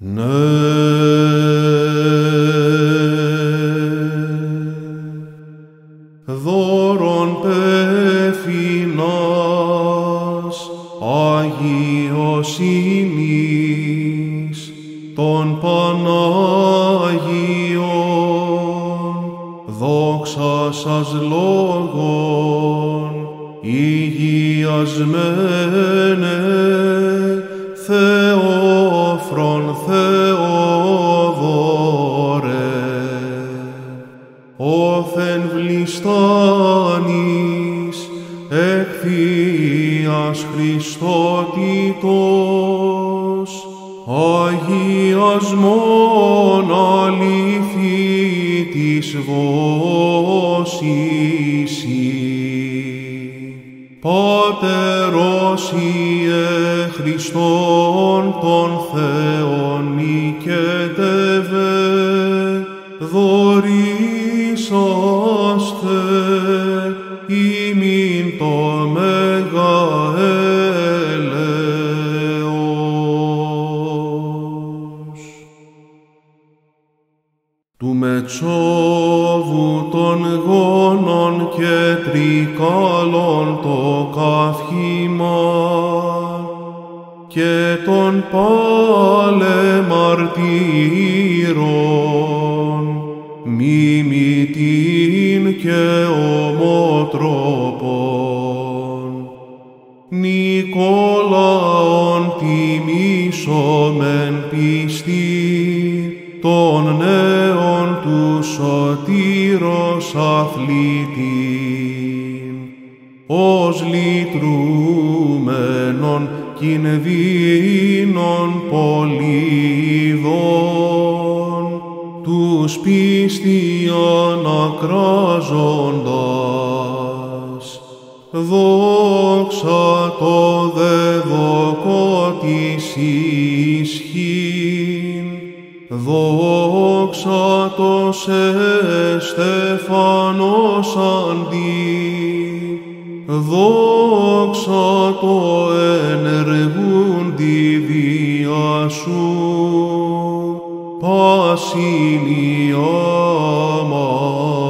Πασίλια μας.